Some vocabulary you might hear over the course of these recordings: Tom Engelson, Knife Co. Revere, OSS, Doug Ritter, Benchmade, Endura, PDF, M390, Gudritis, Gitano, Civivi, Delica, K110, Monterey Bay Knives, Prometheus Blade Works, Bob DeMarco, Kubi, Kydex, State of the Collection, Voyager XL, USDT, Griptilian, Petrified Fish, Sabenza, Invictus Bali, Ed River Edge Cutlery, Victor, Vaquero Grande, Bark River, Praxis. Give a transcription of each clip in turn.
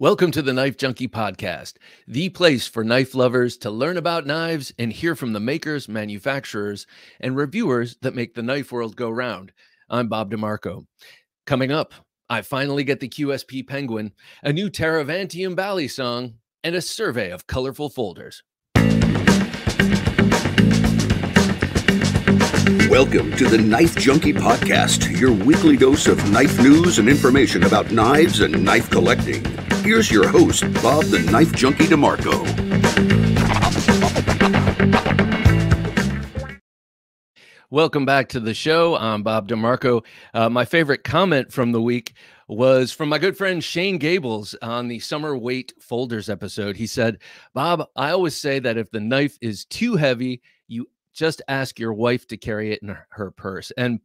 Welcome to the Knife Junkie Podcast, the place for knife lovers to learn about knives and hear from the makers, manufacturers, and reviewers that make the knife world go round. I'm Bob DeMarco. Coming up, I finally get the QSP Penguin, a new Terravantium Balisong, and a survey of colorful folders. Welcome to the Knife Junkie Podcast, your weekly dose of knife news and information about knives and knife collecting. Here's your host, Bob the Knife Junkie DeMarco. Welcome back to the show. I'm Bob DeMarco. My favorite comment from the week was from my good friend Shane Gables on the Summer Weight Folders episode. He said, Bob, I always say that if the knife is too heavy, you just ask your wife to carry it in her purse. And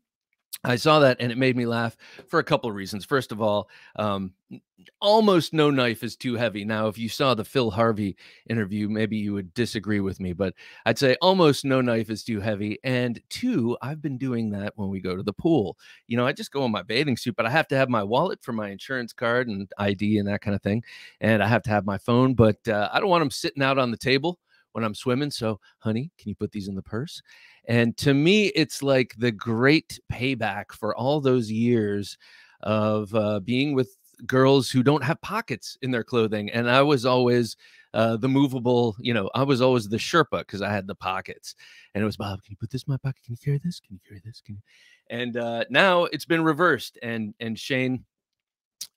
I saw that and it made me laugh for a couple of reasons. First of all, almost no knife is too heavy. Now, if you saw the Phil Harvey interview, maybe you would disagree with me, but I'd say almost no knife is too heavy. And two, I've been doing that when we go to the pool. You know, I just go in my bathing suit, but I have to have my wallet for my insurance card and ID and that kind of thing. And I have to have my phone, but I don't want them sitting out on the table when I'm swimming. So, honey, can you put these in the purse? And to me, it's like the great payback for all those years of being with girls who don't have pockets in their clothing. And I was always the movable, you know, I was always the Sherpa because I had the pockets. And it was, Bob, can you put this in my pocket? Can you carry this? Can you carry this? Can you? And now it's been reversed. And Shane,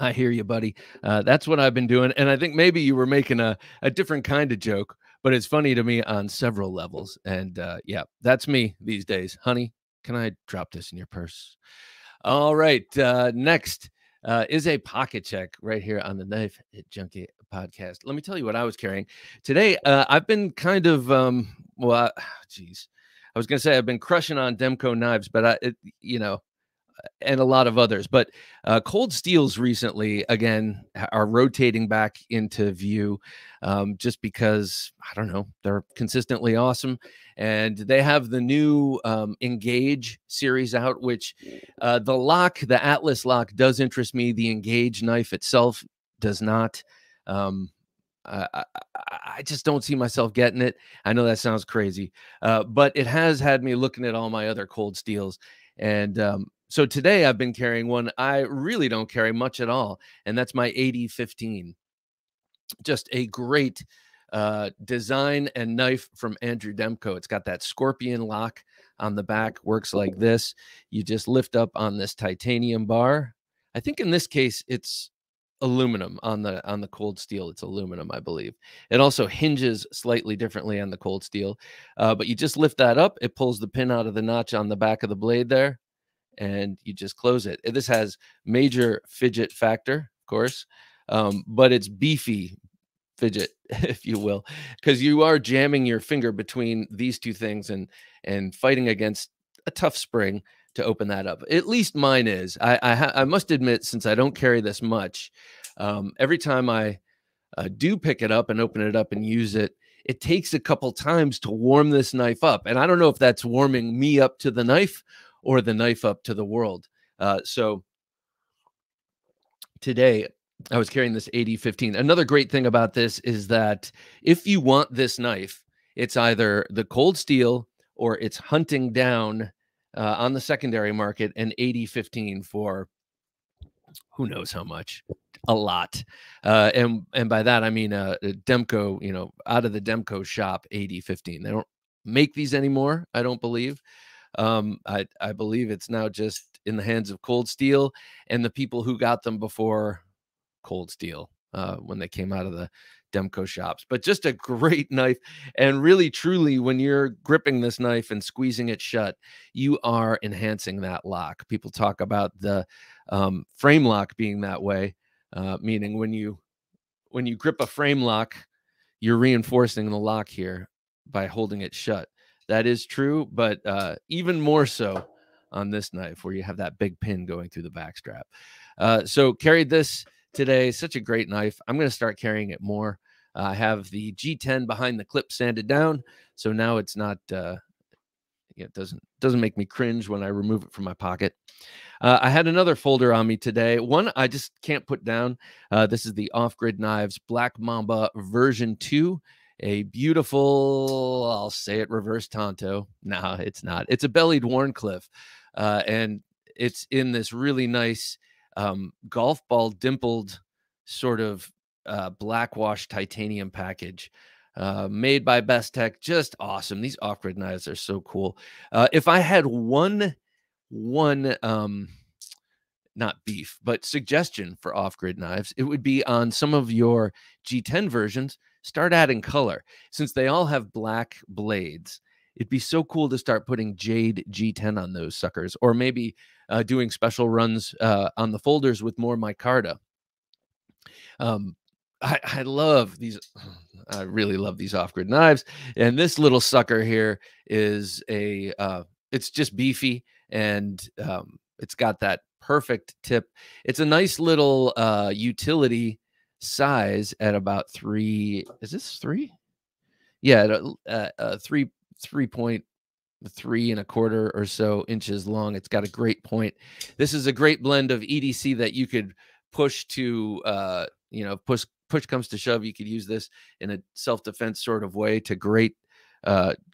I hear you, buddy. That's what I've been doing. And I think maybe you were making a different kind of joke, but it's funny to me on several levels. And yeah, that's me these days. Honey, can I drop this in your purse? All right. Next is a pocket check right here on the Knife Junkie Podcast. Let me tell you what I was carrying today. I've been kind of, well, geez, I was going to say I've been crushing on Demko knives, but you know, and a lot of others, but cold steels recently again are rotating back into view, just because I don't know, they're consistently awesome. And they have the new Engage series out, which the lock, the Atlas lock, does interest me. The Engage knife itself does not. I just don't see myself getting it. I know that sounds crazy, but it has had me looking at all my other cold steels. And so today I've been carrying one I really don't carry much at all, and that's my AD15. Just a great design and knife from Andrew Demko. It's got that scorpion lock on the back, works like this. You just lift up on this titanium bar. I think in this case it's aluminum. On the cold steel, it's aluminum, I believe. It also hinges slightly differently on the cold steel, but you just lift that up. It pulls the pin out of the notch on the back of the blade there, and you just close it. This has major fidget factor, of course, but it's beefy fidget, if you will, because you are jamming your finger between these two things and fighting against a tough spring to open that up. At least mine is. I must admit, since I don't carry this much, every time I do pick it up and open it up and use it, it takes a couple times to warm this knife up. And I don't know if that's warming me up to the knife or the knife up to the world. So today I was carrying this AD15. Another great thing about this is that if you want this knife, it's either the cold steel or it's hunting down on the secondary market an AD15 for who knows how much, a lot. And by that, I mean Demko, you know, out of the Demko shop, AD15. They don't make these anymore, I don't believe. I believe it's now just in the hands of cold steel and the people who got them before cold steel, when they came out of the Demko shops. But just a great knife, and really truly when you're gripping this knife and squeezing it shut, you are enhancing that lock. People talk about the frame lock being that way, meaning when you grip a frame lock, you're reinforcing the lock here by holding it shut. That is true, but even more so on this knife where you have that big pin going through the back strap. So carried this today. Such a great knife. I'm going to start carrying it more. I have the G10 behind the clip sanded down, so now it's not, it doesn't make me cringe when I remove it from my pocket. I had another folder on me today. One I just can't put down. This is the Off-Grid Knives Black Mamba version 2. A beautiful, I'll say it, reverse tanto. No, it's not. It's a bellied Warncliffe. And it's in this really nice golf ball dimpled sort of black wash titanium package made by Best Tech. Just awesome. These Off-Grid Knives are so cool. If I had one not beef, but suggestion for Off-Grid Knives, it would be on some of your G10 versions. Start adding color. Since they all have black blades, it'd be so cool to start putting Jade G10 on those suckers, or maybe doing special runs on the folders with more micarta. I love these. I really love these Off-Grid Knives. And this little sucker here is a, it's just beefy, and it's got that perfect tip. It's a nice little utility size at about 3, is this 3? Yeah, 3.3 and a quarter or so inches long. It's got a great point. This is a great blend of EDC that you could push to, you know, push comes to shove. You could use this in a self-defense sort of way to great,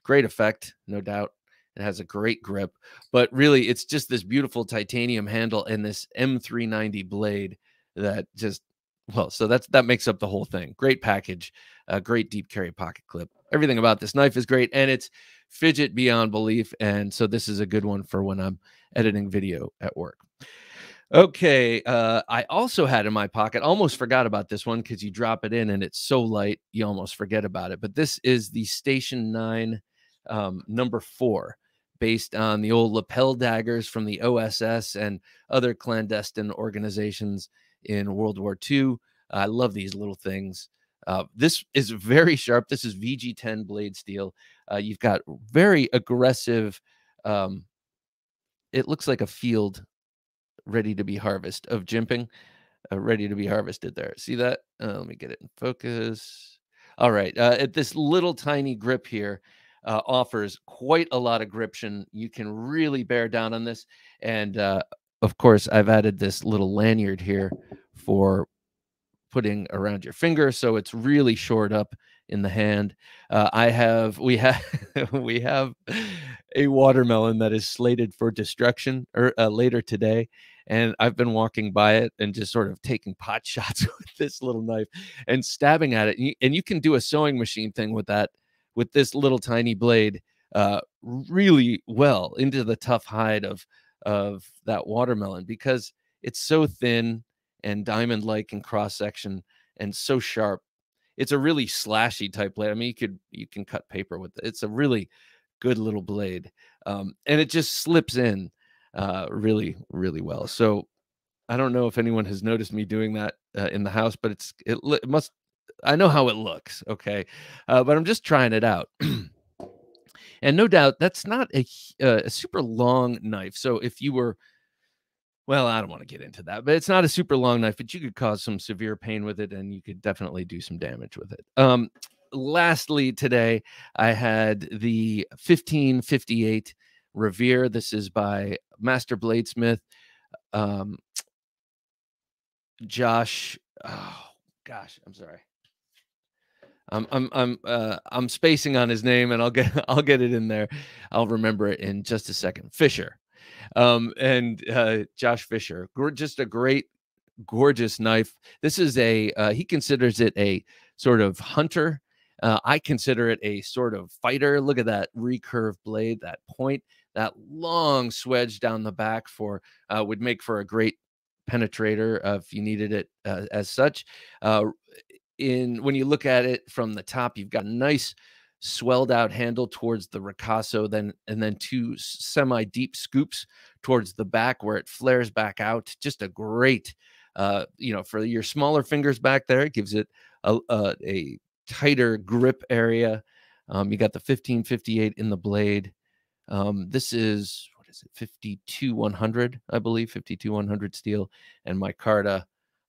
great effect, no doubt. It has a great grip, but really it's just this beautiful titanium handle and this M390 blade that just, well, so that makes up the whole thing. Great package, a great deep carry pocket clip. Everything about this knife is great, and it's fidget beyond belief. And so this is a good one for when I'm editing video at work. Okay, I also had in my pocket, almost forgot about this one because you drop it in and it's so light, you almost forget about it. But this is the Station IX No. 4, based on the old lapel daggers from the OSS and other clandestine organizations in World War II. I love these little things. This is very sharp. This is VG10 blade steel. You've got very aggressive, it looks like a field ready to be harvested of jimping, ready to be harvested there. See that? Let me get it in focus. All right. At this little tiny grip here, offers quite a lot of gription. You can really bear down on this. And of course, I've added this little lanyard here for putting around your finger, so it's really shored up in the hand. We have a watermelon that is slated for destruction or later today, and I've been walking by it and just sort of taking pot shots with this little knife and stabbing at it. And you can do a sewing machine thing with that, with this little tiny blade, really well into the tough hide of that watermelon, because it's so thin and diamond-like in cross-section and so sharp. It's a really slashy type blade. I mean, you can cut paper with it. It's a really good little blade, and it just slips in really, really well. So I don't know if anyone has noticed me doing that in the house, but it must. I know how it looks, okay, but I'm just trying it out. And no doubt that's not a super long knife. So if you were, well, I don't want to get into that, but it's not a super long knife, but you could cause some severe pain with it, and you could definitely do some damage with it. Lastly, today I had the 1558 Revere. This is by Master Bladesmith, Josh. Oh gosh, I'm sorry. I'm spacing on his name, and I'll get it in there. I'll remember it in just a second. Fisher, and Josh Fisher, just a great, gorgeous knife. This is a he considers it a sort of hunter. I consider it a sort of fighter. Look at that recurved blade, that point, that long swedge down the back for would make for a great penetrator if you needed it as such. When you look at it from the top, you've got a nice swelled out handle towards the ricasso, and then two semi-deep scoops towards the back where it flares back out. Just a great, you know, for your smaller fingers back there, it gives it a tighter grip area. You got the 1558 in the blade. This is, what is it, 52100, I believe, 52100 steel and micarta.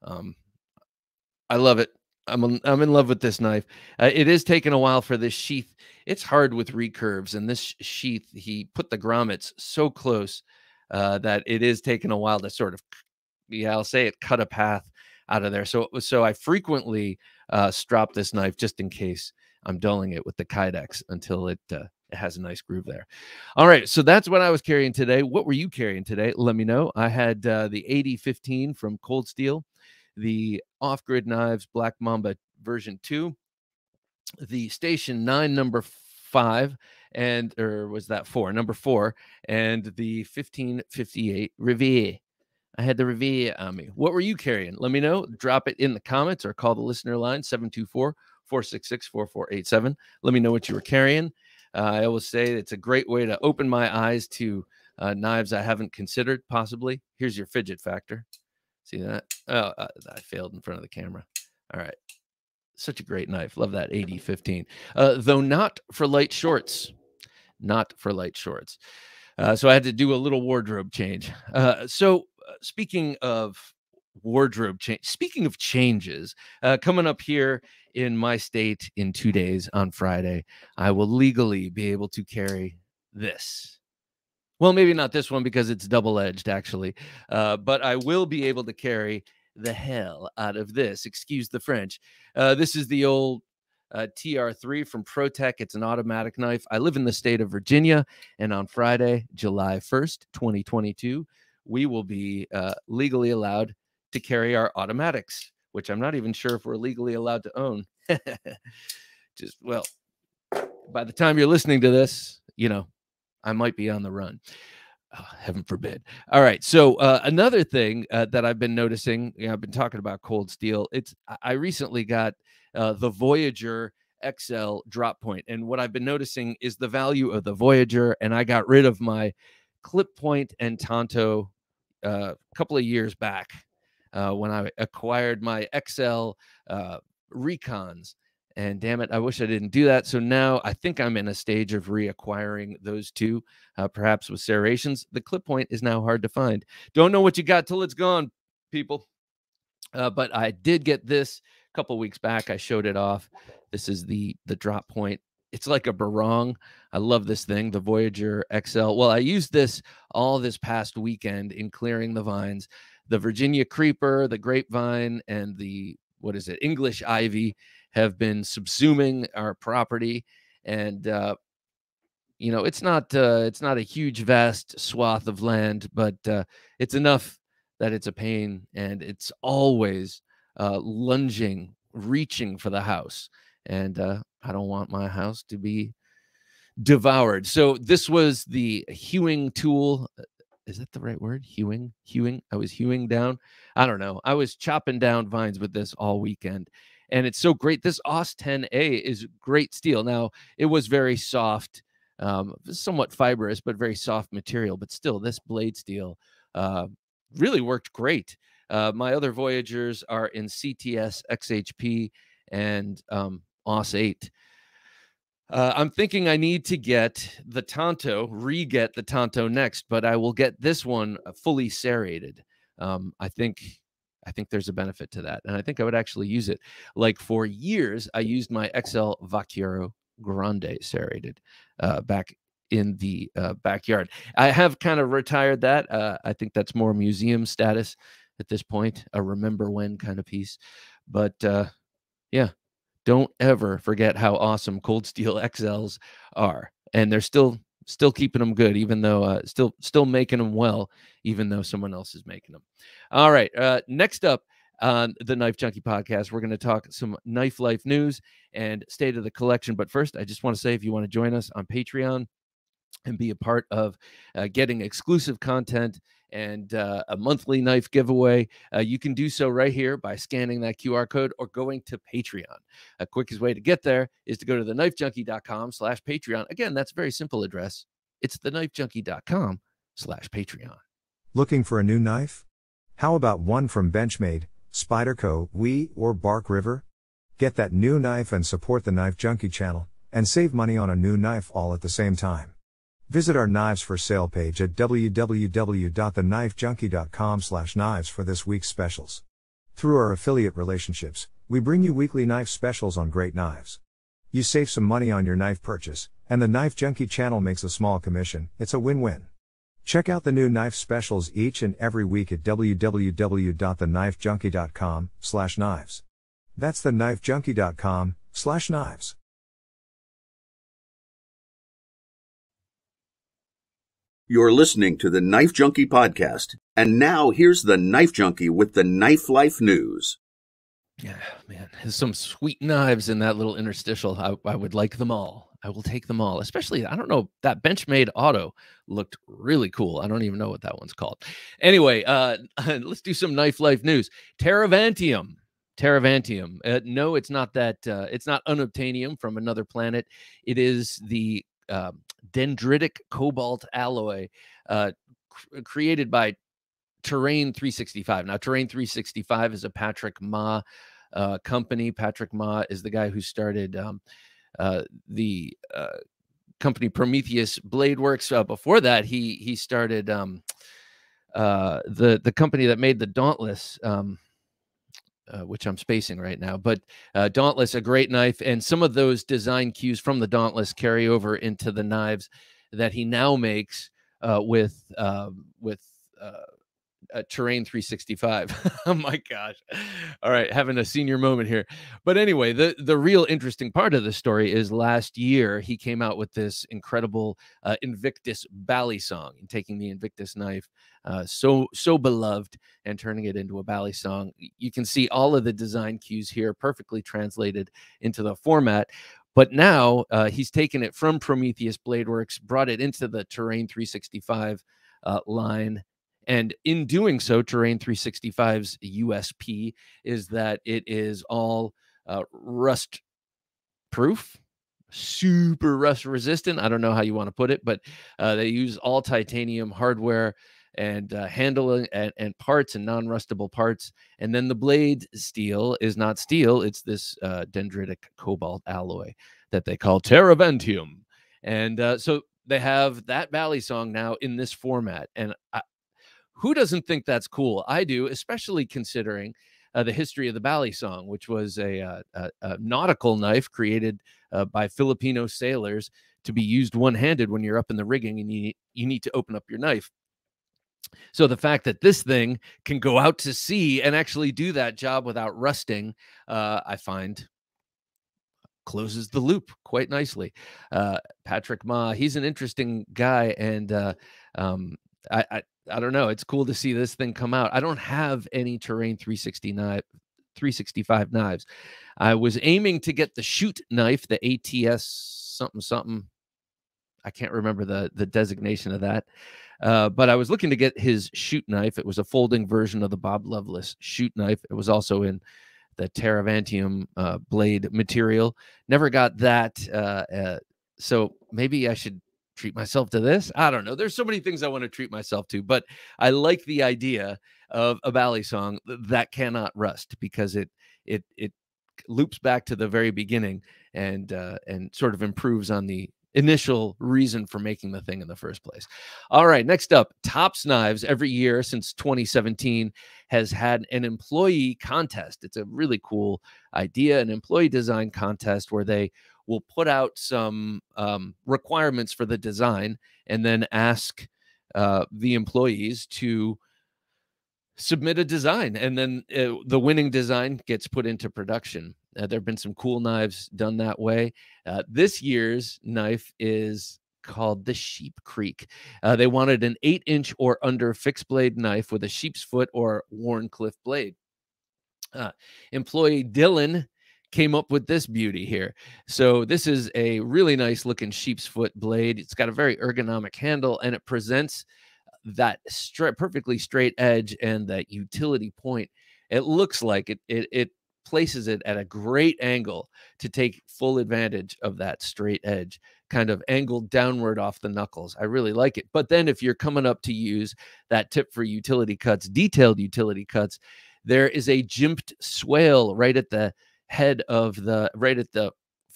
I love it. I'm in love with this knife. It is taking a while for this sheath. It's hard with recurves, and this sheath, he put the grommets so close that it is taking a while to sort of, yeah, I'll say it, cut a path out of there. So I frequently strop this knife just in case I'm dulling it with the Kydex until it has a nice groove there. All right, so that's what I was carrying today. What were you carrying today? Let me know. I had the AD15 from Cold Steel, the Off-Grid Knives Black Mamba version 2, the Station 9 number 5, and, or was that 4? Number 4, and the 1558 Revere. I had the Revere on me. What were you carrying? Let me know. Drop it in the comments or call the listener line, 724-466-4487. Let me know what you were carrying. I always say it's a great way to open my eyes to knives I haven't considered, possibly. Here's your fidget factor. See that? Oh, I failed in front of the camera. All right. Such a great knife. Love that AD15. Though not for light shorts. Not for light shorts. So I had to do a little wardrobe change. Speaking of wardrobe change, speaking of changes, coming up here in my state in 2 days on Friday, I will legally be able to carry this. Well, maybe not this one because it's double-edged, actually, but I will be able to carry the hell out of this. Excuse the French. This is the old TR3 from Pro-Tech. It's an automatic knife. I live in the state of Virginia, and on Friday, July 1st, 2022, we will be legally allowed to carry our automatics, which I'm not even sure if we're legally allowed to own. Just, well, by the time you're listening to this, you know, I might be on the run. Oh, heaven forbid. All right. So another thing that I've been noticing, you know, I've been talking about Cold Steel. I recently got the Voyager XL drop point. And what I've been noticing is the value of the Voyager. And I got rid of my clip point and Tonto a couple of years back when I acquired my XL Recons. And damn it, I wish I didn't do that. So now I think I'm in a stage of reacquiring those two, perhaps with serrations. The clip point is now hard to find. Don't know what you got till it's gone, people. But I did get this a couple weeks back. I showed it off. This is the drop point. It's like a barong. I love this thing, the Voyager XL. Well, I used this all this past weekend in clearing the vines, the Virginia creeper, the grapevine, and the, what is it, English ivy have been subsuming our property. And, you know, it's not a huge, vast swath of land, but it's enough that it's a pain. And it's always lunging, reaching for the house. And I don't want my house to be devoured. So this was the hewing tool. Is that the right word? Hewing? Hewing? I was hewing down. I don't know. I was chopping down vines with this all weekend. And it's so great. This OS 10A is great steel. Now, it was very soft, somewhat fibrous, but very soft material. But still, this blade steel really worked great. My other Voyagers are in CTS, XHP, and OS 8. I'm thinking I need to get the Tonto, re-get the Tonto next, but I will get this one fully serrated. I think there's a benefit to that. And I think I would actually use it. Like for years, I used my XL Vaquero Grande serrated back in the backyard. I have kind of retired that. I think that's more museum status at this point, a remember when kind of piece. But yeah, don't ever forget how awesome Cold Steel XLs are. And they're still keeping them good, even though still making them well, even though someone else is making them. All right. Next up on the Knife Junkie podcast, we're going to talk some knife life news and state of the collection. But first, I just want to say, if you want to join us on Patreon and be a part of getting exclusive content and a monthly knife giveaway, you can do so right here by scanning that QR code or going to Patreon. A quickest way to get there is to go to theknifejunkie.com/Patreon. Again, that's a very simple address. It's theknifejunkie.com/Patreon. Looking for a new knife? How about one from Benchmade, Spyderco, Wii, or Bark River? Get that new knife and support the Knife Junkie channel, and save money on a new knife all at the same time. Visit our Knives for Sale page at www.theknifejunkie.com/knives for this week's specials. Through our affiliate relationships, we bring you weekly knife specials on great knives. You save some money on your knife purchase, and the Knife Junkie channel makes a small commission. It's a win-win. Check out the new knife specials each and every week at www.thenifejunkie.com/knives. That's thenifejunkie.com/knives. You're listening to the Knife Junkie podcast, and now here's the Knife Junkie with the Knife Life News. Yeah, man, there's some sweet knives in that little interstitial. I would like them all. I will take them all, especially, I don't know, that Benchmade Auto looked really cool. I don't even know what that one's called. Anyway, let's do some Knife Life News. Terravantium. Terravantium. No, it's not that. It's not unobtainium from another planet. It is the... dendritic cobalt alloy created by Terrain 365. Now, Terrain 365 is a Patrick Ma company. Patrick Ma is the guy who started the company Prometheus Blade Works. Before that, he started the company that made the Dauntless, which I'm spacing right now, but Dauntless, a great knife, and some of those design cues from the Dauntless carry over into the knives that he now makes with Terrain 365. Oh my gosh. All right, having a senior moment here. But anyway, the real interesting part of the story is last year he came out with this incredible Invictus Balisong, and taking the Invictus knife, so beloved, and turning it into a Balisong. You can see all of the design cues here perfectly translated into the format. But now he's taken it from Prometheus Bladeworks, brought it into the Terrain 365 line. And in doing so, Terrain 365's USP is that it is all rust proof, super rust resistant. I don't know how you want to put it, but they use all titanium hardware and handling and parts and non-rustable parts. And then the blade steel is not steel. It's this dendritic cobalt alloy that they call Terravantium. And so they have that Balisong now in this format. And who doesn't think that's cool? I do, especially considering the history of the Balisong, which was a nautical knife created by Filipino sailors to be used one-handed when you're up in the rigging and you need to open up your knife. So the fact that this thing can go out to sea and actually do that job without rusting, I find closes the loop quite nicely. Patrick Ma, he's an interesting guy, and I don't know. It's cool to see this thing come out. I don't have any Terrain 365 knives. I was aiming to get the shoot knife, the ATS something something. I can't remember the designation of that. But I was looking to get his shoot knife. It was a folding version of the Bob Loveless shoot knife. It was also in the Terravantium blade material. Never got that. So maybe I should treat myself to this. I don't know. There's so many things I want to treat myself to, but I like the idea of a Balisong that cannot rust, because it loops back to the very beginning and sort of improves on the initial reason for making the thing in the first place. All right, next up, Topps Knives every year since 2017 has had an employee contest. It's a really cool idea, an employee design contest where they will put out some requirements for the design and then ask the employees to submit a design, and then the winning design gets put into production. There have been some cool knives done that way. This year's knife is called the Sheep Creek. They wanted an 8-inch or under fixed blade knife with a sheep's foot or Wharncliffe blade. Employee Dylan came up with this beauty here. So this is a really nice looking sheep's foot blade. It's got a very ergonomic handle, and it presents that perfectly straight edge and that utility point. It looks like it places it at a great angle to take full advantage of that straight edge, kind of angled downward off the knuckles. I really like it. But then if you're coming up to use that tip for utility cuts, detailed utility cuts, there is a jimped swale right at the head of the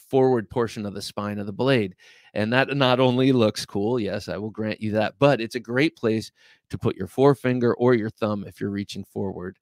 forward portion of the spine of the blade. And that not only looks cool, yes, I will grant you that, but it's a great place to put your forefinger or your thumb if you're reaching forward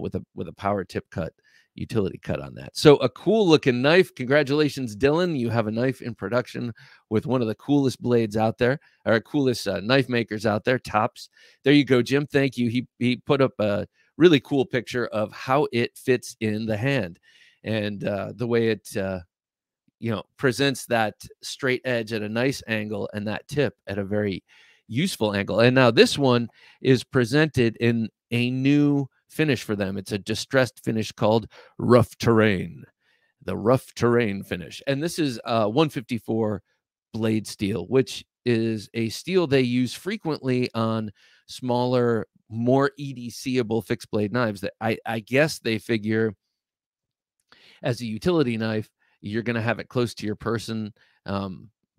with a power tip cut utility cut on that. So a cool looking knife. Congratulations, Dylan. You have a knife in production with one of the coolest blades out there, or coolest knife makers out there, Tops. There you go, Jim. Thank you. He put up a really cool picture of how it fits in the hand and the way it, you know, presents that straight edge at a nice angle and that tip at a very useful angle. And now this one is presented in a new finish for them. It's a distressed finish called Rough Terrain, the Rough Terrain finish. And this is 154 blade steel, which is a steel they use frequently on smaller, more EDC-able fixed blade knives that I guess they figure as a utility knife, you're going to have it close to your person,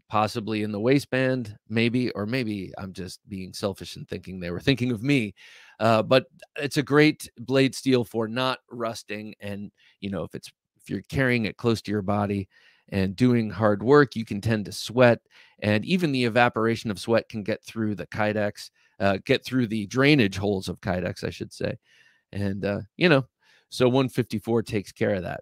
possibly in the waistband, maybe, or maybe I'm just being selfish and thinking they were thinking of me. But it's a great blade steel for not rusting. And, you know, if you're carrying it close to your body and doing hard work, you can tend to sweat. And even the evaporation of sweat can get through the kydex, get through the drainage holes of kydex, I should say. And, you know, so 154 takes care of that.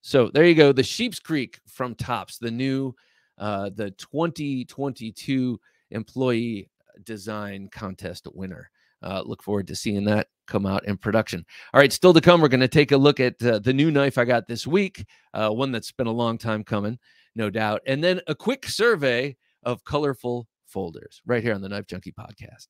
So there you go. The Sheep's Creek from Tops, the new, the 2022 employee design contest winner. Look forward to seeing that come out in production. All right, still to come, we're going to take a look at the new knife I got this week, one that's been a long time coming, no doubt. And then a quick survey of colorful folders right here on the Knife Junkie podcast.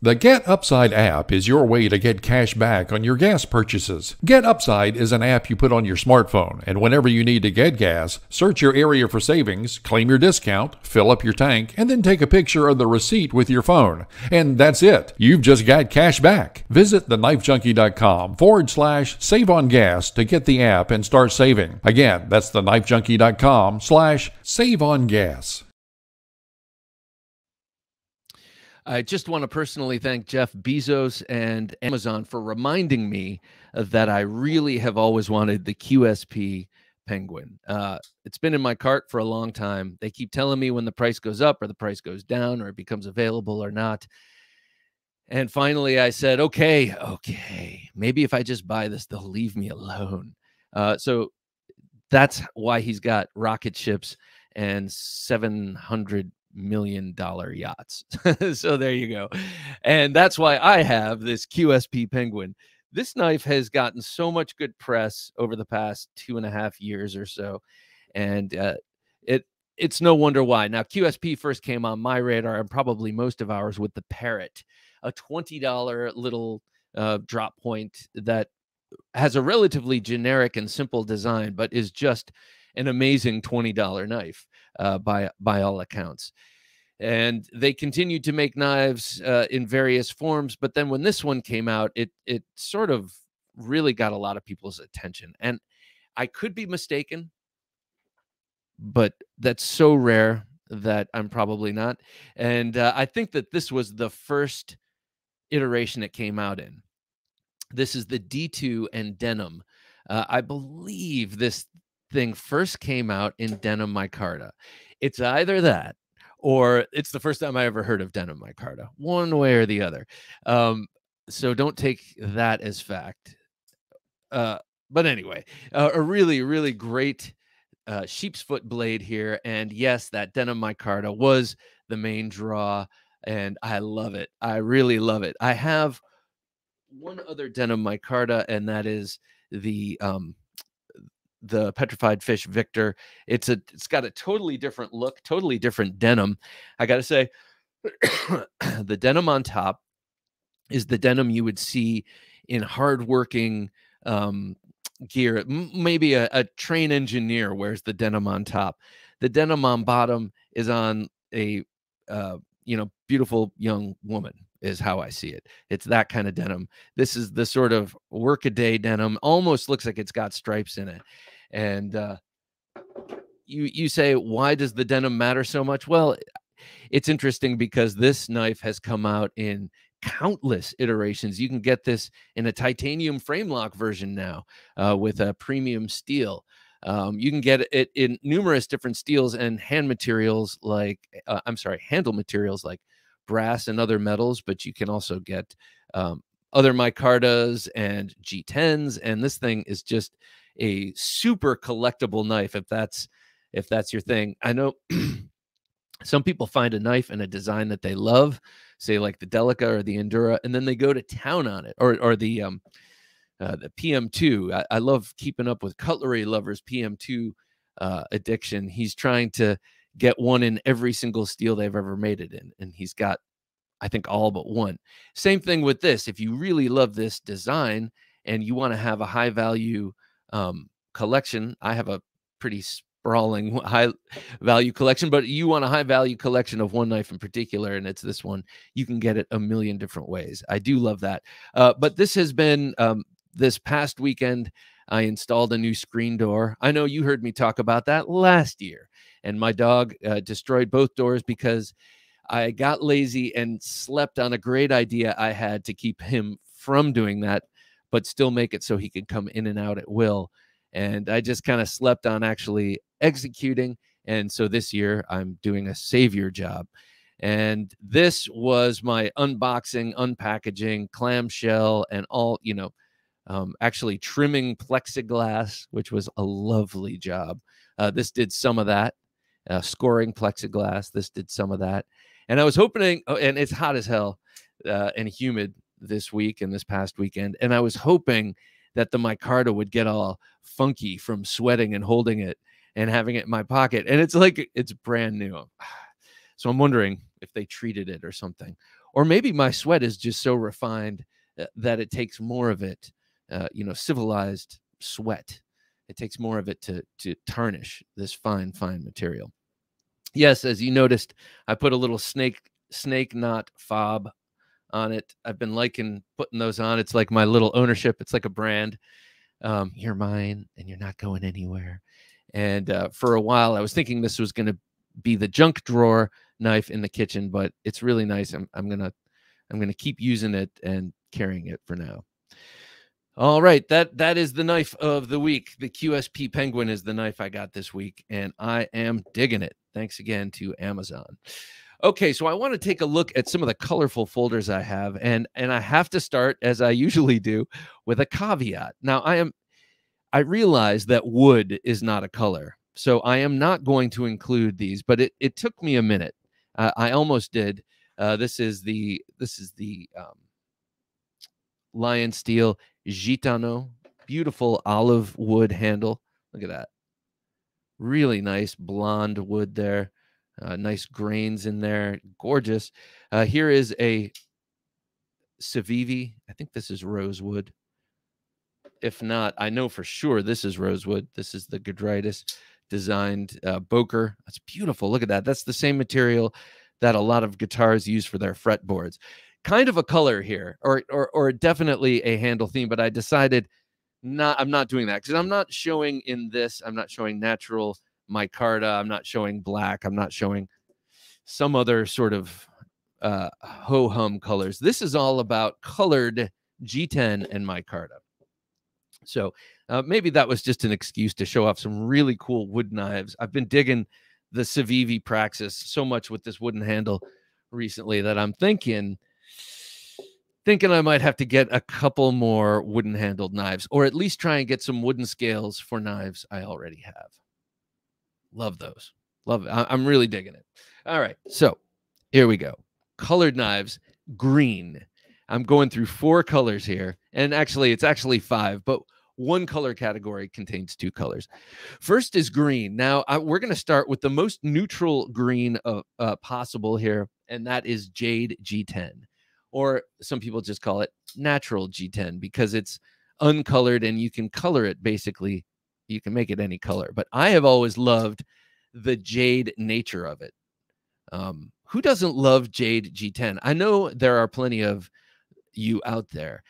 The Get Upside app is your way to get cash back on your gas purchases. Get Upside is an app you put on your smartphone, and whenever you need to get gas, search your area for savings, claim your discount, fill up your tank, and then take a picture of the receipt with your phone. And that's it. You've just got cash back. Visit theknifejunkie.com/save-on-gas to get the app and start saving. Again, that's theknifejunkie.com/save-on-gas. I just want to personally thank Jeff Bezos and Amazon for reminding me that I really have always wanted the QSP Penguin. It's been in my cart for a long time. They keep telling me when the price goes up or the price goes down or it becomes available or not. And finally, I said, okay, maybe if I just buy this, they'll leave me alone. So that's why he's got rocket ships and 700 million-dollar yachts. So there you go. And that's why I have this QSP Penguin. This knife has gotten so much good press over the past 2.5 years or so. And it's no wonder why. Now, QSP first came on my radar and probably most of ours with the Parrot, a $20 little drop point that has a relatively generic and simple design, but is just an amazing $20 knife by all accounts. And they continued to make knives in various forms. But then when this one came out, it sort of really got a lot of people's attention. And I could be mistaken, but that's so rare that I'm probably not. And I think that this was the first iteration it came out in. This is the D2 and Denim. I believe this thing first came out in Denim micarta. It's either that or it's the first time I ever heard of Denim micarta, one way or the other. So don't take that as fact. But anyway, a really, really great sheep's foot blade here. And yes, that Denim micarta was the main draw. And I love it. I really love it. I have one other Denim micarta, and that is the Petrified Fish Victor. It's got a totally different look, totally different denim. I got to say, the denim on top is the denim you would see in hardworking gear. Maybe a train engineer wears the denim on top. The denim on bottom is on a you know, beautiful young woman, is how I see it. It's that kind of denim. This is the sort of workaday denim. Almost looks like it's got stripes in it. And you say, why does the denim matter so much? Well, it's interesting because this knife has come out in countless iterations. You can get this in a titanium frame lock version now with a premium steel. You can get it in numerous different steels and hand materials like, handle materials like brass and other metals, but you can also get other micartas and G10s, and this thing is just a super collectible knife if that's your thing. I know some people find a knife and a design that they love, say like the Delica or the Endura, and then they go to town on it, or the PM2. I love keeping up with cutlery lovers PM2 addiction. He's trying to get one in every single steel they've ever made it in, and he's got, I think, all but one. Same thing with this. If you really love this design and you want to have a high value collection, I have a pretty sprawling high value collection, but you want a high value collection of one knife in particular, and it's this one. You can get it a million different ways. I do love that. But this has been, this past weekend, I installed a new screen door. I know you heard me talk about that last year, and my dog destroyed both doors because I got lazy and slept on a great idea I had to keep him from doing that, but still make it so he could come in and out at will. And I just kind of slept on actually executing. And so this year I'm doing a savior job. And this was my unboxing, unpackaging, clamshell, and all, you know, actually trimming plexiglass, which was a lovely job. This did some of that, scoring plexiglass. This did some of that. And I was hoping, and it's hot as hell and humid this week and this past weekend. And I was hoping that the micarta would get all funky from sweating and holding it and having it in my pocket. And it's like, it's brand new. So I'm wondering if they treated it or something, or maybe my sweat is just so refined that it takes more of it, you know, civilized sweat. It takes more of it to tarnish this fine, fine material. Yes, as you noticed, I put a little snake knot fob on it. I've been liking putting those on. It's like my little ownership. It's like a brand. You're mine and you're not going anywhere. And for a while, I was thinking this was going to be the junk drawer knife in the kitchen, but it's really nice. I'm gonna keep using it and carrying it for now. All right, that is the knife of the week. The QSP Penguin is the knife I got this week, and I am digging it. Thanks again to Amazon. Okay, so I want to take a look at some of the colorful folders I have, and I have to start, as I usually do, with a caveat. Now, I realize that wood is not a color, so I am not going to include these, but it took me a minute. I almost did. This is the Lion Steel Gitano, beautiful olive wood handle. Look at that. Really nice blonde wood there. Nice grains in there. Gorgeous. Here is a Civivi. I think this is rosewood. If not, I know for sure this is rosewood. This is the Gudritis designed Boker. That's beautiful. Look at that. That's the same material that a lot of guitars use for their fretboards. Kind of a color here, or definitely a handle theme, but I decided I'm not doing that because I'm not showing in this. I'm not showing natural micarta. I'm not showing black. I'm not showing some other sort of ho-hum colors. This is all about colored G10 and micarta. So maybe that was just an excuse to show off some really cool wood knives. I've been digging the Civivi Praxis so much with this wooden handle recently that I'm thinking I might have to get a couple more wooden handled knives, or at least try and get some wooden scales for knives I already have. Love those. Love it. I'm really digging it. All right. So here we go. Colored knives, green. I'm going through four colors here. And actually, it's actually five, but one color category contains two colors. First is green. Now, we're going to start with the most neutral green possible here, and that is Jade G10. Or some people just call it natural G10 because it's uncolored and you can color it basically. You can make it any color, but I have always loved the jade nature of it. Who doesn't love Jade G10? I know there are plenty of you out there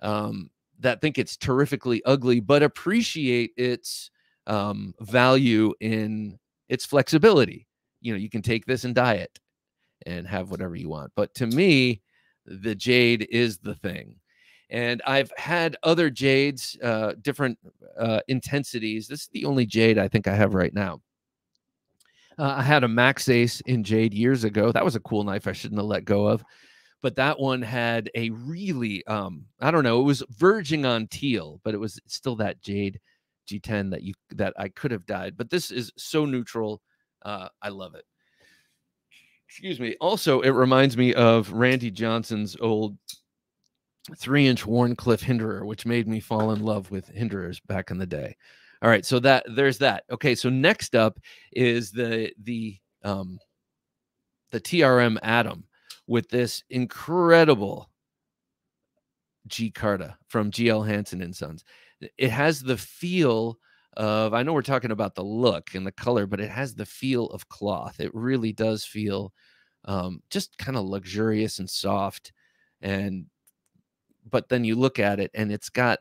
that think it's terrifically ugly, but appreciate its value in its flexibility. You know, you can take this and dye it and have whatever you want. But to me, the jade is the thing. And I've had other jades, different intensities. This is the only jade I think I have right now. I had a Max Ace in jade years ago. That was a cool knife I shouldn't have let go of. but that one had a really, I don't know, it was verging on teal, but it was still that jade G10 that I could have dyed. But this is so neutral. I love it. Excuse me. Also, it reminds me of Randy Johnson's old 3-inch Warncliffe Hinderer, which made me fall in love with Hinderers back in the day. All right, so that there's that. Okay, so next up is the TRM Atom with this incredible G Carta from GL Hansen & Sons. It has the feel of, I know we're talking about the look and the color, but it has the feel of cloth. It really does feel just kind of luxurious and soft. And but then you look at it and it's got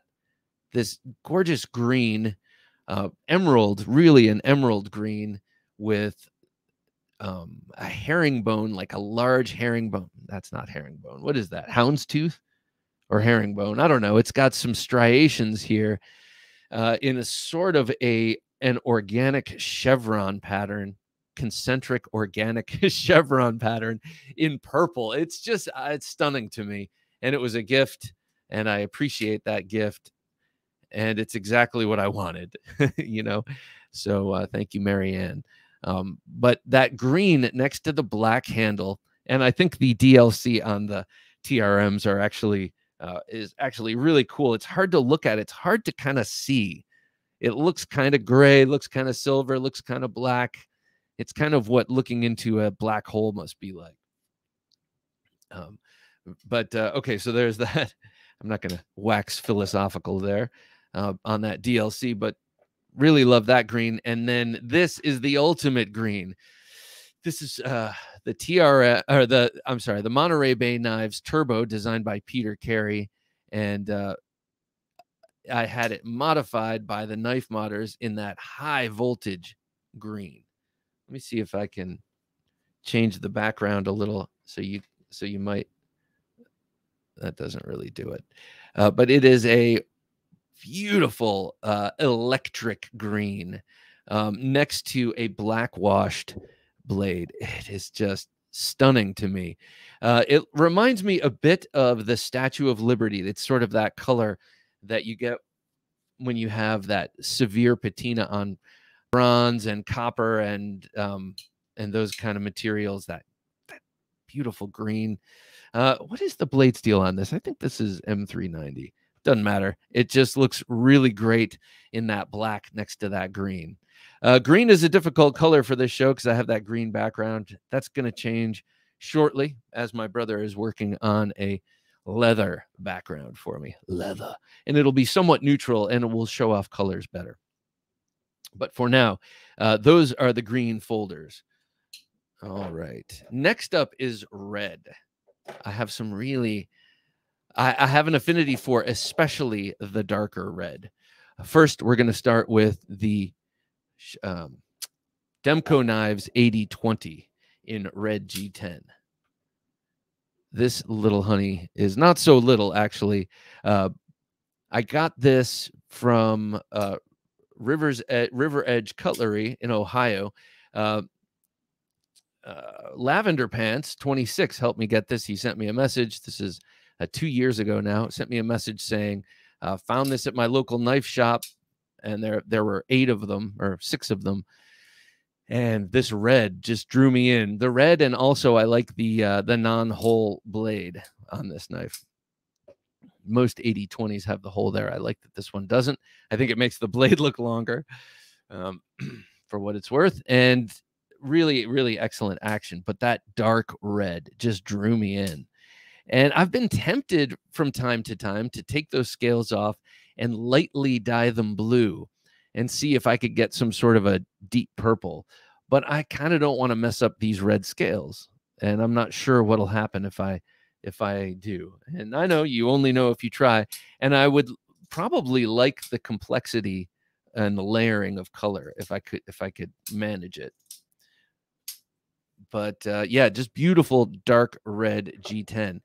this gorgeous green, emerald, really an emerald green with a herringbone, like a large herringbone. That's not herringbone. What is that? Houndstooth or herringbone? I don't know. It's got some striations here in a sort of an organic chevron pattern, concentric organic chevron pattern in purple. It's just, it's stunning to me. And it was a gift, and I appreciate that gift. And it's exactly what I wanted, you know? So thank you, Marianne. But that green next to the black handle, and I think the DLC on the TRMs are actually, is actually really cool. It's hard to look at. It's hard to kind of see. It looks kind of gray, looks kind of silver, looks kind of black. It's kind of what looking into a black hole must be like. Okay, so there's that. I'm not going to wax philosophical there. On that DLC, but really love that green. And then this is the ultimate green. This is the TRM, or I'm sorry, the Monterey Bay Knives Turbo, designed by Peter Carey, and I had it modified by the Knife Modders in that high voltage green. Let me see if I can change the background a little, so you might. That doesn't really do it, but it is a beautiful electric green next to a black washed blade. It is just stunning to me. It reminds me a bit of the Statue of Liberty. It's sort of that color that you get when you have that severe patina on bronze and copper and those kind of materials, that beautiful green. What is the blade steel on this? I think this is M390. Doesn't matter. It just looks really great in that black next to that green. Green is a difficult color for this show because I have that green background. That's going to change shortly as my brother is working on a leather background for me. Leather. And it'll be somewhat neutral and it will show off colors better. But for now, those are the green folders. All right. Next up is red. I have some really... I have an affinity for especially the darker red. First, we're going to start with the Demko Knives AD20 in red G10. This little honey is not so little, actually. I got this from River Edge Cutlery in Ohio. Lavender Pants 26 helped me get this. He sent me a message. This is 2 years ago now, sent me a message saying, found this at my local knife shop, and there were 8 of them or 6 of them, and this red just drew me in. The red, and also I like the non-hole blade on this knife. Most 8020s have the hole there. I like that this one doesn't. I think it makes the blade look longer, for what it's worth, and really, really excellent action. But that dark red just drew me in. And I've been tempted from time to time to take those scales off and lightly dye them blue and see if I could get some sort of a deep purple. But I kind of don't want to mess up these red scales. And I'm not sure what'll happen if I do. And I know you only know if you try. And I would probably like the complexity and the layering of color if I could manage it. But yeah, just beautiful dark red G10.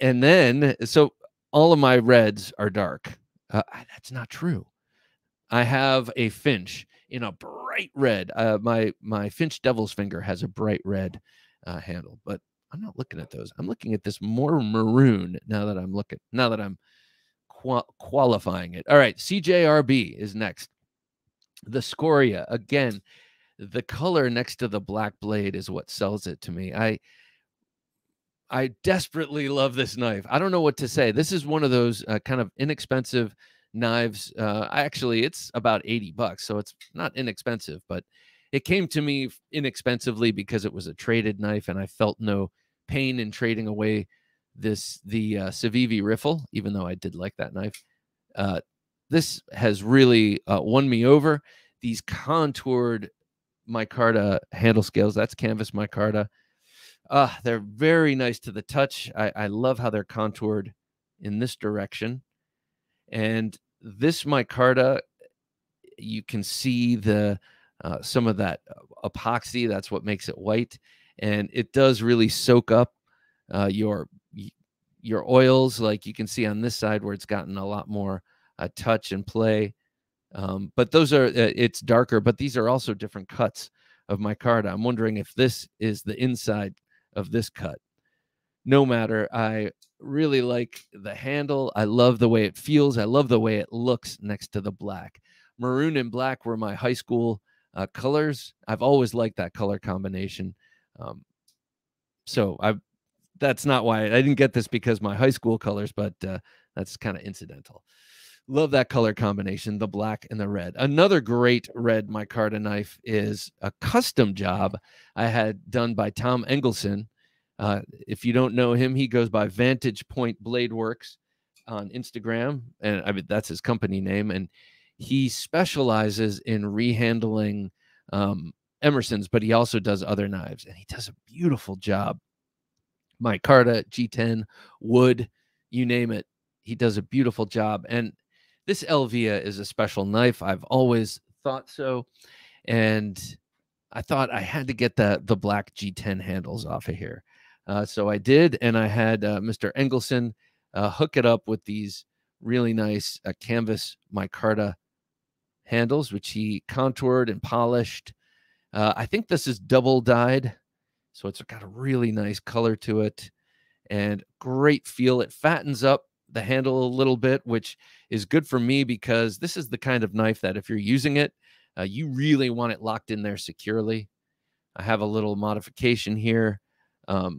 And then, so all of my reds are dark. That's not true. I have a Finch in a bright red. My Finch Devil's Finger has a bright red handle, but I'm not looking at those. I'm looking at this more maroon now that I'm looking, now that I'm qualifying it. All right, CJRB is next. The Scoria, again, the color next to the black blade is what sells it to me. I desperately love this knife. I don't know what to say. This is one of those kind of inexpensive knives. Actually, it's about $80, so it's not inexpensive, but it came to me inexpensively because it was a traded knife, and I felt no pain in trading away the Civivi riffle, even though I did like that knife. This has really won me over. These contoured micarta handle scales, that's canvas micarta. They're very nice to the touch. I love how they're contoured in this direction. And this micarta, you can see the some of that epoxy. That's what makes it white. And it does really soak up your oils, like you can see on this side where it's gotten a lot more touch and play. But those are, it's darker, but these are also different cuts of micarta. I'm wondering if this is the inside of this cut. No matter, I really like the handle. I love the way it feels. I love the way it looks next to the black. Maroon and black were my high school colors. I've always liked that color combination. So that's not why I didn't get this because my high school colors, but that's kind of incidental. Love that color combination, the black and the red. Another great red micarta knife is a custom job I had done by Tom Engelson. If you don't know him, he goes by Vantage Point Blade Works on Instagram, and I mean that's his company name, and he specializes in rehandling Emersons, but he also does other knives, and he does a beautiful job. Micarta, G10, wood, you name it, he does a beautiful job. And this Elvia is a special knife. I've always thought so, and I thought I had to get the black G10 handles off of here. So I did, and I had Mr. Engelson hook it up with these really nice canvas micarta handles, which he contoured and polished. I think this is double dyed, so it's got a really nice color to it and great feel. It fattens up the handle a little bit, which is good for me because this is the kind of knife that if you're using it, you really want it locked in there securely. I have a little modification here that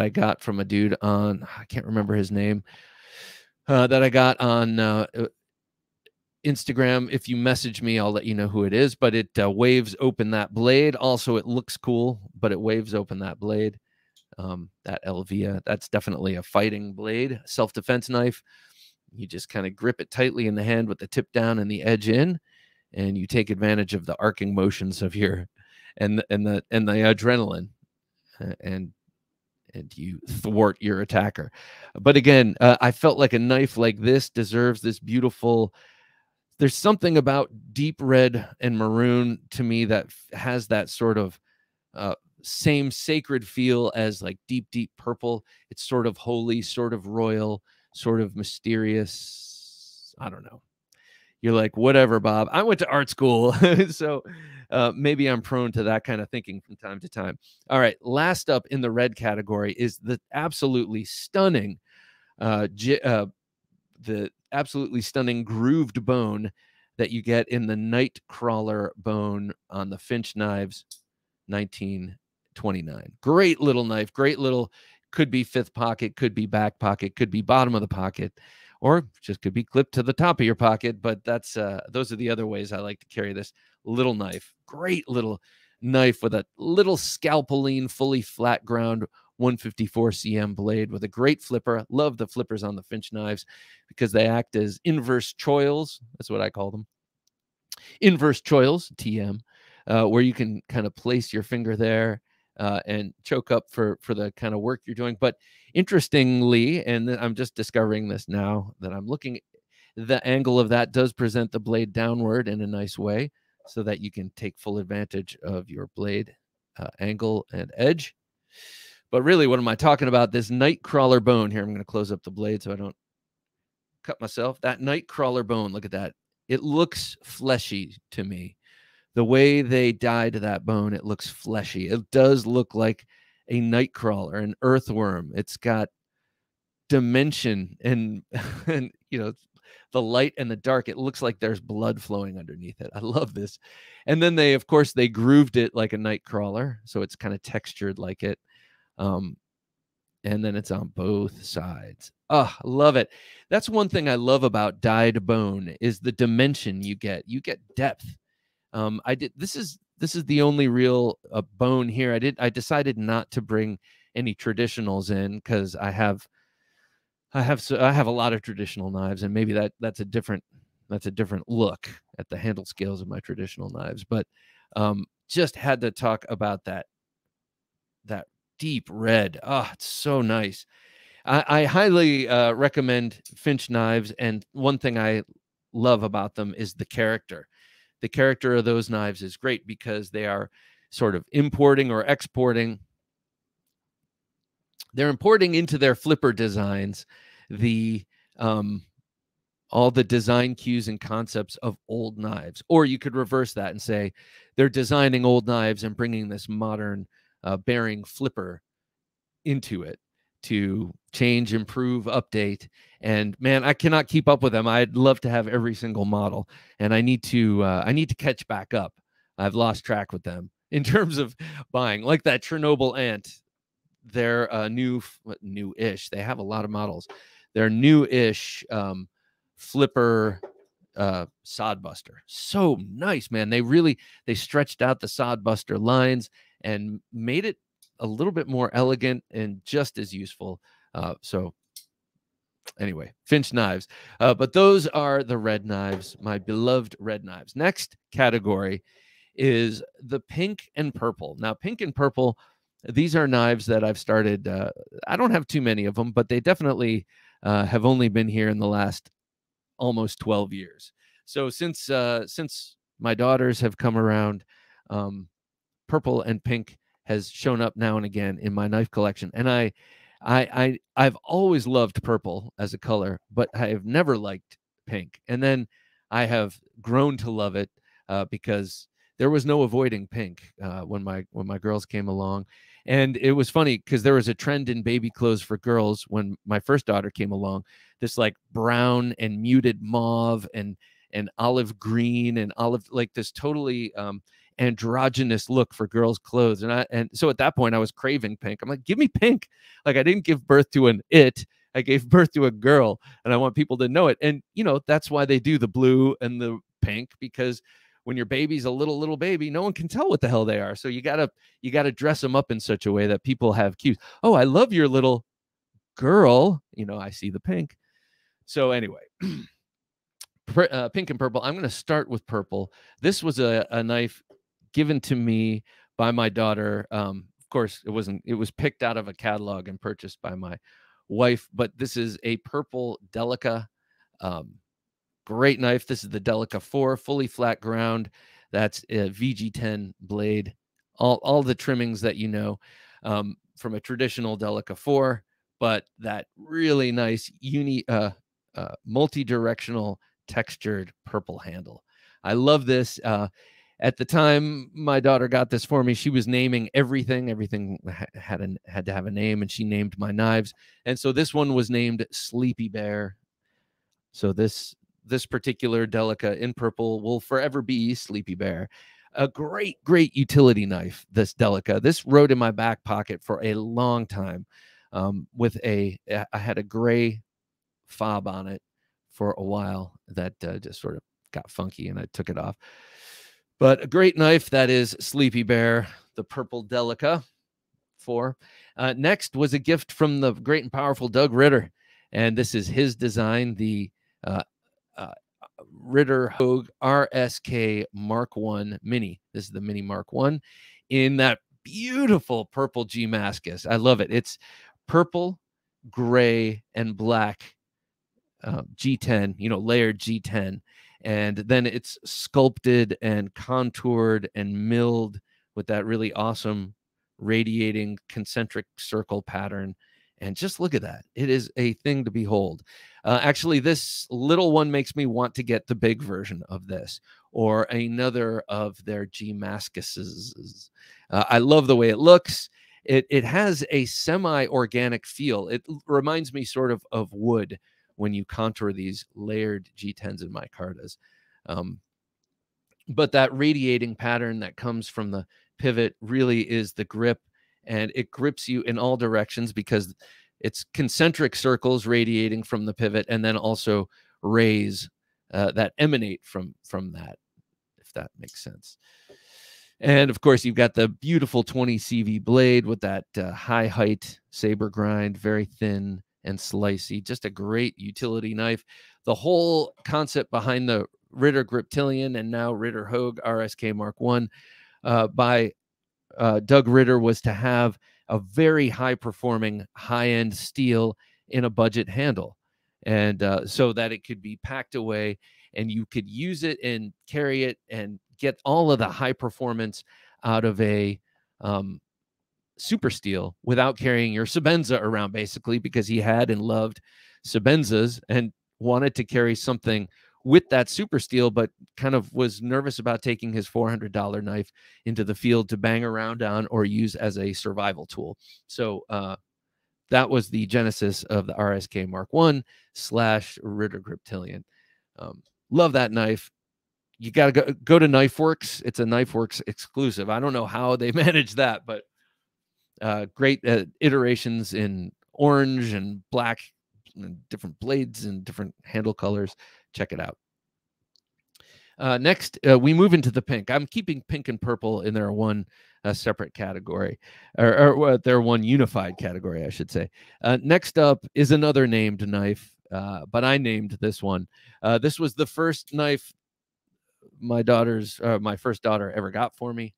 I got from a dude on, I can't remember his name, that I got on Instagram. If you message me, I'll let you know who it is, but it waves open that blade. Also, it looks cool, but it waves open that blade. That Elvia, that's definitely a fighting blade, self-defense knife. You just kind of grip it tightly in the hand with the tip down and the edge in, and you take advantage of the arcing motions of your and the adrenaline, and you thwart your attacker. But again, I felt like a knife like this deserves this beautiful. There's something about deep red and maroon to me that has that sort of same sacred feel as like deep purple. It's sort of holy, sort of royal, sort of mysterious. I don't know. You're like, whatever, Bob. I went to art school, so maybe I'm prone to that kind of thinking from time to time. All right, last up in the red category is the absolutely stunning, grooved bone that you get in the Nightcrawler bone on the Finch knives, 1929. Great little knife. Great little. Could be fifth pocket, could be back pocket, could be bottom of the pocket, or just could be clipped to the top of your pocket. But that's those are the other ways I like to carry this little knife. Great little knife with a little scalpeline, fully flat ground 154 cm blade with a great flipper. Love the flippers on the Finch knives because they act as inverse choils. That's what I call them. Inverse choils, TM, where you can kind of place your finger there. And choke up for the kind of work you're doing. But interestingly, and I'm just discovering this now that I'm looking, the angle of that does present the blade downward in a nice way so that you can take full advantage of your blade angle and edge. But really, what am I talking about? This Nightcrawler bone here. I'm going to close up the blade so I don't cut myself. That Nightcrawler bone, look at that. It looks fleshy to me. The way they dyed that bone, it looks fleshy. It does look like a nightcrawler, an earthworm. It's got dimension and you know, the light and the dark. It looks like there's blood flowing underneath it. I love this. And then they, of course, they grooved it like a nightcrawler, so it's kind of textured like it. And then it's on both sides. Oh, I love it. That's one thing I love about dyed bone is the dimension you get. You get depth. This is the only real bone here. I decided not to bring any traditionals in because I have a lot of traditional knives, and maybe that's a different look at the handle scales of my traditional knives. But just had to talk about that deep red. Oh, it's so nice. I highly recommend Finch knives, and one thing I love about them is the character. The character of those knives is great because they are sort of importing or exporting. They're importing into their flipper designs the all the design cues and concepts of old knives. Or you could reverse that and say they're designing old knives and bringing this modern bearing flipper into it to change, improve, update. And man, I cannot keep up with them. I'd love to have every single model, and I need to catch back up. I've lost track with them in terms of buying. Like that Chernobyl Ant. They're new-ish. They have a lot of models. They're new-ish flipper sodbuster. So nice, man. They stretched out the sodbuster lines and made it a little bit more elegant and just as useful. So anyway, Finch knives. But those are the red knives, my beloved red knives. Next category is the pink and purple. Now, pink and purple, these are knives that I've started. I don't have too many of them, but they definitely have only been here in the last almost 12 years. So since my daughters have come around, purple and pink has shown up now and again in my knife collection. And I've always loved purple as a color, but I have never liked pink. And then I have grown to love it because there was no avoiding pink when my girls came along. And it was funny because there was a trend in baby clothes for girls when my first daughter came along, this like brown and muted mauve and olive green and olive, like this totally androgynous look for girls' clothes. And so at that point I was craving pink. I'm like, give me pink. Like I didn't give birth to an it. I gave birth to a girl, and I want people to know it. And you know, that's why they do the blue and the pink, because when your baby's a little baby, no one can tell what the hell they are. So you gotta dress them up in such a way that people have cues. Oh, I love your little girl. You know, I see the pink. So anyway, pink and purple. I'm gonna start with purple. This was a knife given to me by my daughter. Of course, it was picked out of a catalog and purchased by my wife. But this is a purple Delica. Great knife. This is the Delica 4, fully flat ground. That's a VG10 blade. All the trimmings that you know from a traditional Delica 4, but that really nice multi-directional textured purple handle. I love this. At the time my daughter got this for me, she was naming everything. Everything had to have a name, and she named my knives. And so this one was named Sleepy Bear. So this particular Delica in purple will forever be Sleepy Bear. A great utility knife, this Delica. This rode in my back pocket for a long time. I had a gray fob on it for a while that just sort of got funky, and I took it off. But a great knife, that is Sleepy Bear, the purple Delica 4. Next was a gift from the great and powerful Doug Ritter, and this is his design, the Ritter Hogue RSK Mark I Mini. This is the Mini Mark I in that beautiful purple Damascus. I love it. It's purple, gray, and black G10, you know, layered G10. And then it's sculpted and contoured and milled with that really awesome radiating concentric circle pattern. And just look at that. It is a thing to behold. Actually, this little one makes me want to get the big version of this or another of their Damascuses. I love the way it looks. It has a semi-organic feel. It reminds me sort of wood when you contour these layered G10s and micartas. But that radiating pattern that comes from the pivot really is the grip, and it grips you in all directions because it's concentric circles radiating from the pivot, and then also rays that emanate from that, if that makes sense. And of course, you've got the beautiful 20 CV blade with that high height saber grind, very thin and slicey, just a great utility knife. The whole concept behind the Ritter Griptilian and now Ritter Hoag RSK Mark I by Doug Ritter was to have a very high performing high-end steel in a budget handle, and so that it could be packed away and you could use it and carry it and get all of the high performance out of a super steel without carrying your Sabenza around, basically, because he had and loved Sabenzas and wanted to carry something with that super steel, but kind of was nervous about taking his $400 knife into the field to bang around on or use as a survival tool. So that was the genesis of the RSK Mark I / Ritter Griptilian. Love that knife. You got to go to KnifeWorks. It's a KnifeWorks exclusive. I don't know how they manage that, but great iterations in orange and black and different blades and different handle colors. Check it out. Next, we move into the pink. I'm keeping pink and purple in their one separate category, or their one unified category, I should say. Next up is another named knife, but I named this one. This was the first knife my first daughter ever got for me.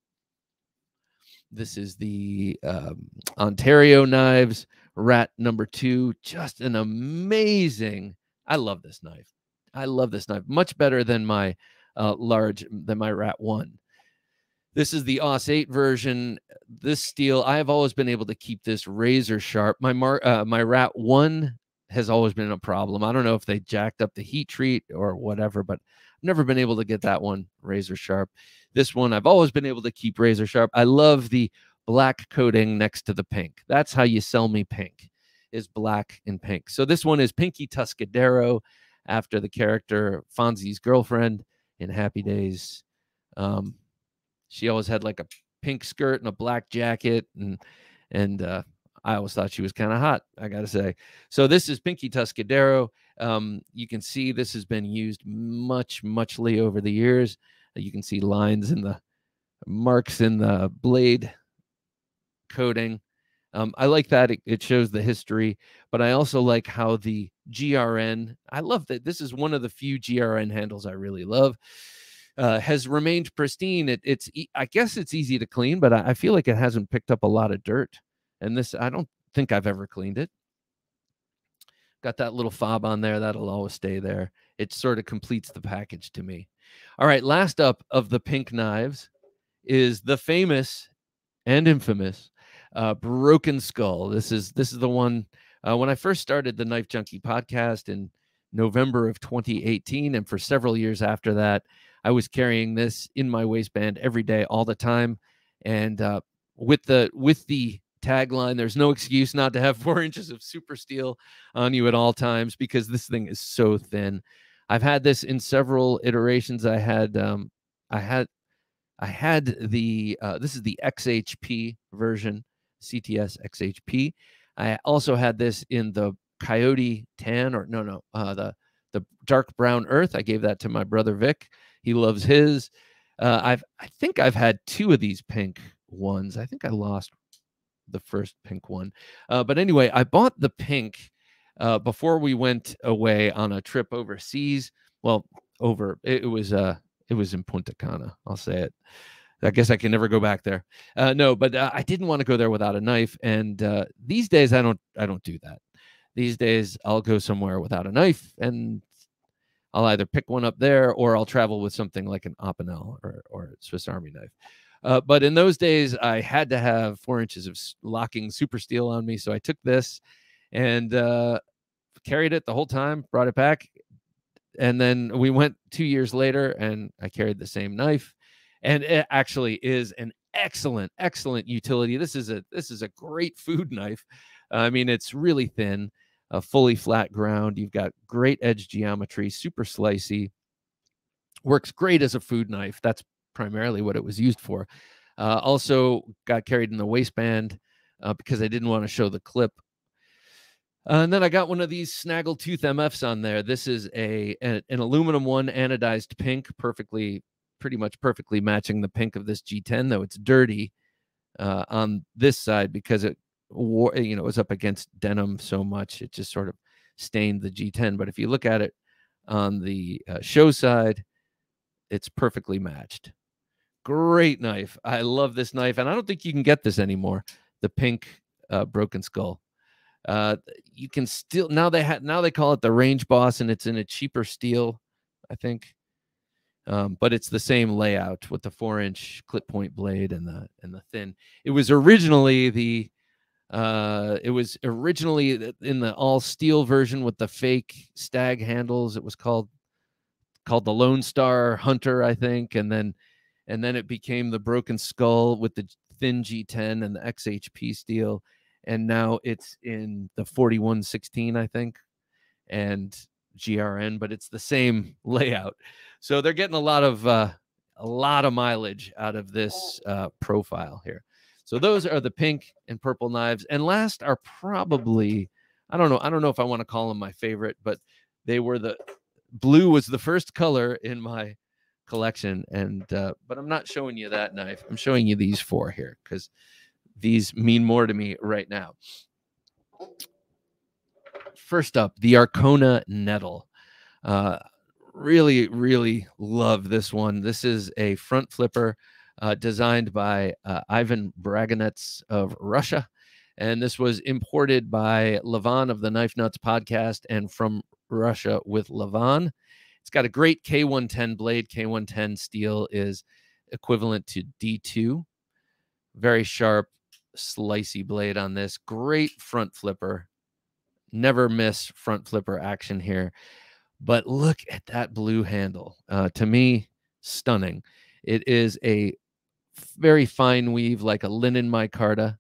This is the Ontario Knives Rat number 2. Just an amazing, I love this knife. I love this knife much better than my my Rat 1. This is the OS8 version. This steel, I have always been able to keep this razor sharp. My Rat 1 has always been a problem. I don't know if they jacked up the heat treat or whatever, but I've never been able to get that one razor sharp. This one I've always been able to keep razor sharp. I love the black coating next to the pink. That's how you sell me pink, is black and pink. So this one is Pinky Tuscadero, after the character Fonzie's girlfriend in Happy Days. She always had like a pink skirt and a black jacket, and I always thought she was kind of hot, I gotta say. So this is Pinky Tuscadero. You can see this has been used muchly over the years. You can see lines in the marks in the blade coating. I like that it shows the history, but I also like how the GRN, I love that this is one of the few GRN handles I really love, has remained pristine. It's I guess it's easy to clean, but I feel like it hasn't picked up a lot of dirt. And this, I don't think I've ever cleaned it. Got that little fob on there. That'll always stay there. It sort of completes the package to me. All right, last up of the pink knives is the famous and infamous Broken Skull. This is the one when I first started the Knife Junkie podcast in November of 2018, and for several years after that, I was carrying this in my waistband every day, all the time, and with the tagline, "There's no excuse not to have 4 inches of super steel on you at all times," because this thing is so thin. I've had this in several iterations. I had the this is the XHP version, CTS XHP. I also had this in the coyote tan, or the dark brown earth. I gave that to my brother Vic. He loves his. I think I've had two of these pink ones. I think I lost the first pink one. But anyway, I bought the pink before we went away on a trip overseas. Well, it was in Punta Cana. I'll say it. I guess I can never go back there. No, but I didn't want to go there without a knife. And these days, I don't do that. These days, I'll go somewhere without a knife, and I'll either pick one up there, or I'll travel with something like an Opinel or Swiss Army knife. But in those days, I had to have 4 inches of locking super steel on me, so I took this and carried it the whole time, brought it back, and then we went 2 years later, and I carried the same knife. And it actually is an excellent, excellent utility. This is a great food knife. I mean, it's really thin, fully flat ground. You've got great edge geometry, super slicey. Works great as a food knife. That's primarily what it was used for. Also got carried in the waistband because I didn't want to show the clip. And then I got one of these Snaggletooth MFs on there. This is an aluminum one, anodized pink, pretty much perfectly matching the pink of this G10, though it's dirty on this side because it wore, you know, it was up against denim so much. It just sort of stained the G10. But if you look at it on the show side, it's perfectly matched. Great knife. I love this knife, and I don't think you can get this anymore. The pink broken skull. You can still, now they call it the Range Boss, and it's in a cheaper steel, I think. But it's the same layout with the 4-inch clip point blade and the thin. It was originally in the all steel version with the fake stag handles. It was called the Lone Star Hunter, I think, and then it became the Broken Skull with the thin G10 and the XHP steel. And now it's in the 4116, I think, and GRN, but it's the same layout. So they're getting a lot of mileage out of this profile here. So those are the pink and purple knives. And last are probably, I don't know if I want to call them my favorite, but they were blue was the first color in my collection. And, but I'm not showing you that knife. I'm showing you these four here because these mean more to me right now. First up, the Arcona Nettle. Really, really love this one. This is a front flipper designed by Ivan Braganets of Russia. And this was imported by Levan of the Knife Nuts podcast and From Russia with Levan. It's got a great K110 blade. K110 steel is equivalent to D2. Very sharp, slicey blade on this. Great front flipper. Never miss front flipper action here. But look at that blue handle. To me, stunning. It is a very fine weave, like a linen micarta,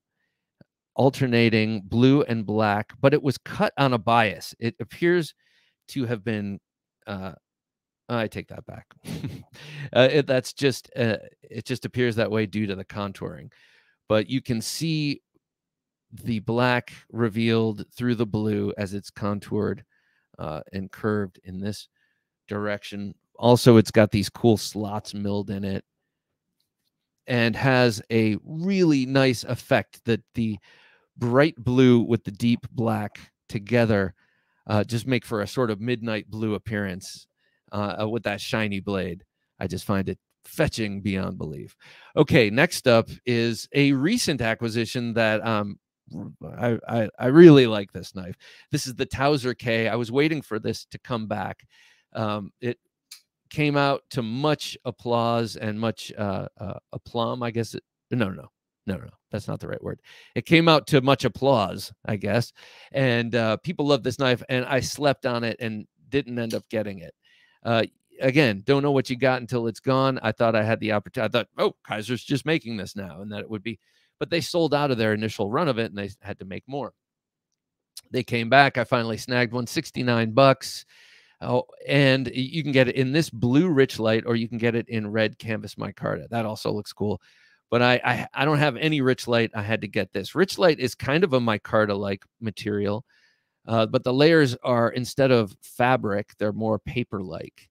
alternating blue and black, but it was cut on a bias. It appears to have been, I take that back. It just appears that way due to the contouring. But you can see the black revealed through the blue as it's contoured and curved in this direction. Also, it's got these cool slots milled in it and has a really nice effect that the bright blue with the deep black together just make for a sort of midnight blue appearance with that shiny blade. I just find it fetching beyond belief. Okay, next up is a recent acquisition that I really like this knife. This is the Towser K. I was waiting for this to come back. It came out to much applause and much aplomb, I guess. No, that's not the right word. It came out to much applause, I guess. And people love this knife, and I slept on it and didn't end up getting it. Again, don't know what you got until it's gone. I thought I had the opportunity. I thought, oh, Kaiser's just making this now, and that it would be. But they sold out of their initial run of it, and they had to make more. They came back. I finally snagged one, $69. Oh, and you can get it in this blue rich light, or you can get it in red canvas micarta. That also looks cool. But I don't have any rich light. I had to get this. Rich light is kind of a micarta-like material, but the layers are, instead of fabric, they're more paper-like.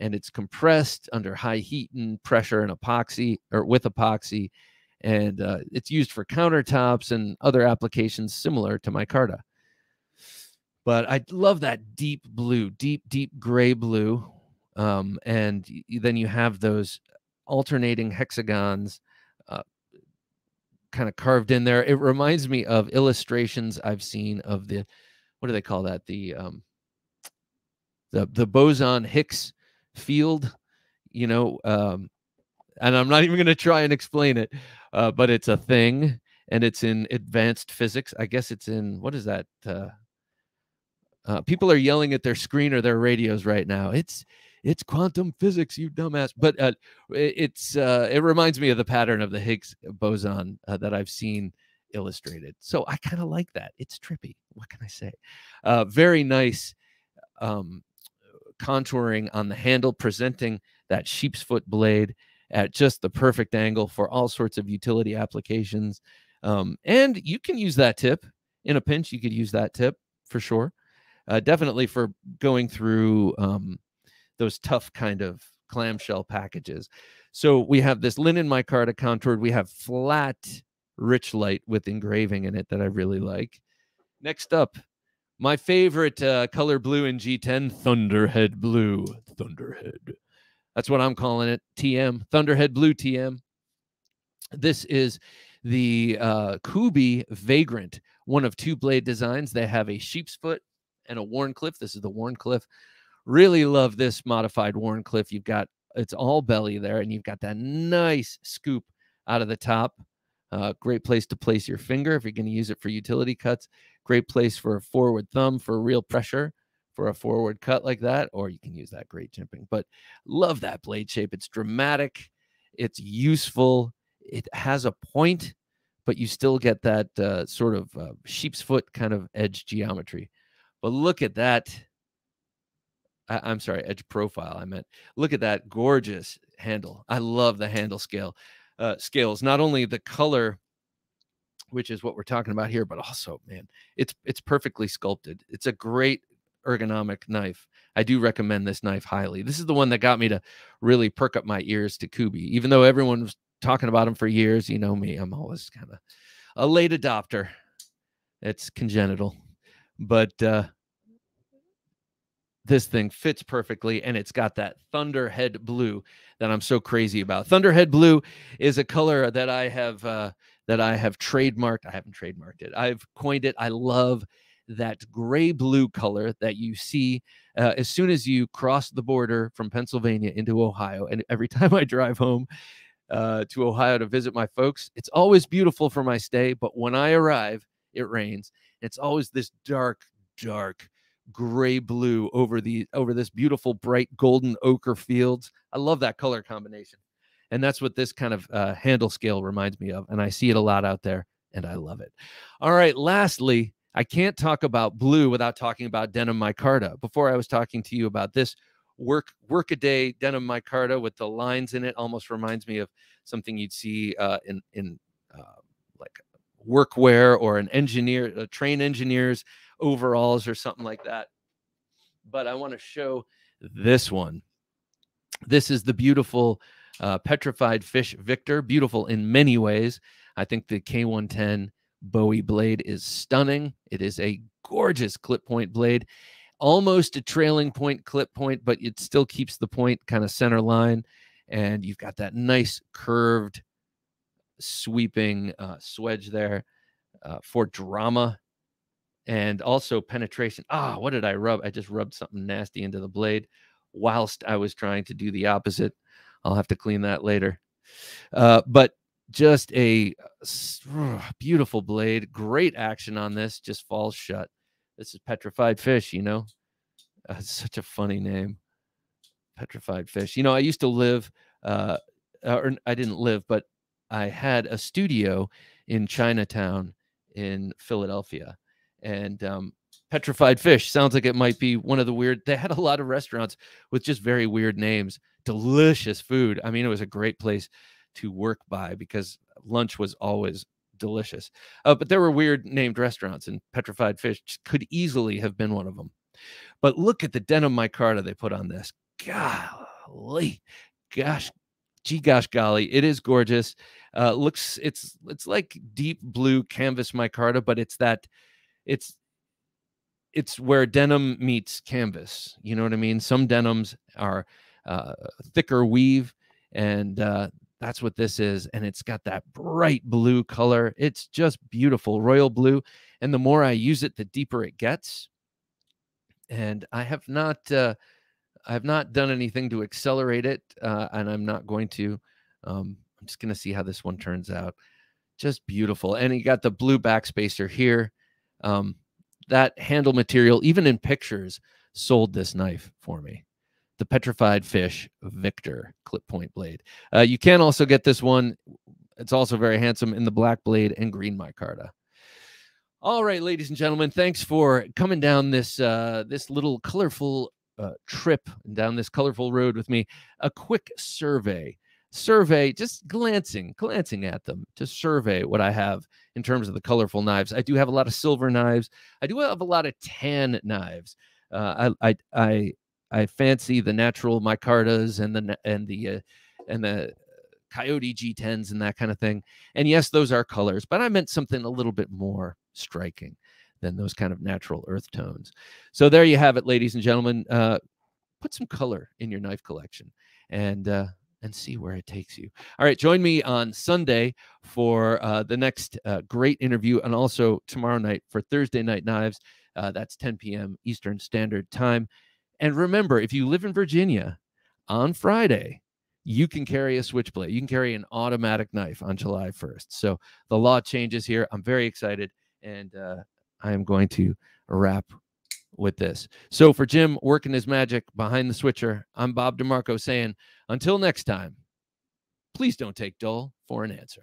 And it's compressed under high heat and pressure and epoxy, or with epoxy. And it's used for countertops and other applications similar to micarta. But I love that deep blue, deep, deep gray blue. And then you have those alternating hexagons kind of carved in there. It reminds me of illustrations I've seen of the, what do they call that? The Boson-Hicks field, you know, and I'm not even going to try and explain it, but it's a thing, and it's in advanced physics. I guess it's in, what is that? People are yelling at their screen or their radios right now. It's It's quantum physics, you dumbass. But it reminds me of the pattern of the Higgs boson that I've seen illustrated. So I kind of like that. It's trippy. What can I say? Very nice contouring on the handle, presenting that sheep's foot blade at just the perfect angle for all sorts of utility applications. And you can use that tip in a pinch. You could use that tip for sure. Definitely for going through those tough kind of clamshell packages. So we have this linen micarta contoured. We have flat rich light with engraving in it that I really like. Next up, my favorite color blue in G10, Thunderhead Blue. Thunderhead. That's what I'm calling it, TM. Thunderhead Blue TM. This is the Kubi Vagrant, one of two blade designs. They have a sheep's foot and a Warncliffe. This is the Warncliffe. Really love this modified Warncliffe. You've got, it's all belly there, and you've got that nice scoop out of the top. Great place to place your finger if you're going to use it for utility cuts. Great place for a forward thumb for real pressure for a forward cut like that, or you can use that great jimping. But love that blade shape. It's dramatic. It's useful. It has a point, but you still get that sort of sheep's foot kind of edge geometry. But look at that. I'm sorry, edge profile, I meant. Look at that gorgeous handle. I love the handle scale. Scales, not only the color, which is what we're talking about here, but also, man, it's perfectly sculpted. It's a great ergonomic knife. I do recommend this knife highly. This is the one that got me to really perk up my ears to Kubi, even though everyone was talking about him for years. You know me, I'm always kind of a late adopter. It's congenital. But this thing fits perfectly, and it's got that Thunderhead Blue that I'm so crazy about. Thunderhead Blue is a color that I have trademarked. I haven't trademarked it. I've coined it. I love that gray-blue color that you see as soon as you cross the border from Pennsylvania into Ohio. And every time I drive home to Ohio to visit my folks, it's always beautiful for my stay, but when I arrive, it rains. It's always this dark, dark gray blue over this beautiful, bright golden ochre fields. I love that color combination. And that's what this kind of handle scale reminds me of. And I see it a lot out there, and I love it. All right. Lastly, I can't talk about blue without talking about denim micarta. Before I was talking to you about this workaday denim micarta with the lines in it, almost reminds me of something you'd see in like workwear or an engineer, a train engineer's overalls or something like that. But I want to show this one. This is the beautiful Petrified Fish Victor, beautiful in many ways. I think the K110 Bowie blade is stunning. It is a gorgeous clip point blade, almost a trailing point clip point, but it still keeps the point kind of center line. And you've got that nice curved sweeping swedge there for drama and also penetration. What did I rub? I just rubbed something nasty into the blade whilst I was trying to do the opposite. I'll have to clean that later. But just a beautiful blade. Great action on this. Just falls shut. This is Petrified Fish, you know. Such a funny name. Petrified Fish. You know, I used to live, or I didn't live, but I had a studio in Chinatown in Philadelphia, and Petrified Fish sounds like it might be one of the weird. They had a lot of restaurants with just very weird names, delicious food. I mean, it was a great place to work by because lunch was always delicious, but there were weird named restaurants, and Petrified Fish could easily have been one of them. But look at the denim micarta they put on this. Golly, gosh. Gee gosh golly, it is gorgeous. Looks, it's like deep blue canvas micarta, but it's where denim meets canvas. You know what I mean? Some denims are thicker weave, and that's what this is. And it's got that bright blue color. It's just beautiful, royal blue. And the more I use it, the deeper it gets. And I have not done anything to accelerate it, and I'm not going to. I'm just going to see how this one turns out. Just beautiful. And you got the blue backspacer here. That handle material, even in pictures, sold this knife for me. the Petrified Fish Victor clip point blade. You can also get this one. It's also very handsome in the black blade and green micarta. All right, ladies and gentlemen, thanks for coming down this this little colorful trip and down this colorful road with me. A quick survey, just glancing at them to survey what I have in terms of the colorful knives. I do have a lot of silver knives. I do have a lot of tan knives. I fancy the natural micartas and the Coyote G10s and that kind of thing. And yes, those are colors, but I meant something a little bit more striking than those kind of natural earth tones. So there you have it, ladies and gentlemen. Put some color in your knife collection and see where it takes you. All right, join me on Sunday for the next great interview, and also tomorrow night for Thursday Night Knives. That's 10 p.m. Eastern Standard Time. And remember, if you live in Virginia, on Friday, you can carry a switchblade. You can carry an automatic knife on July 1st. So the law changes here. I'm very excited, and I am going to wrap with this. So for Jim working his magic behind the switcher, I'm Bob DeMarco saying, until next time, please don't take dull for an answer.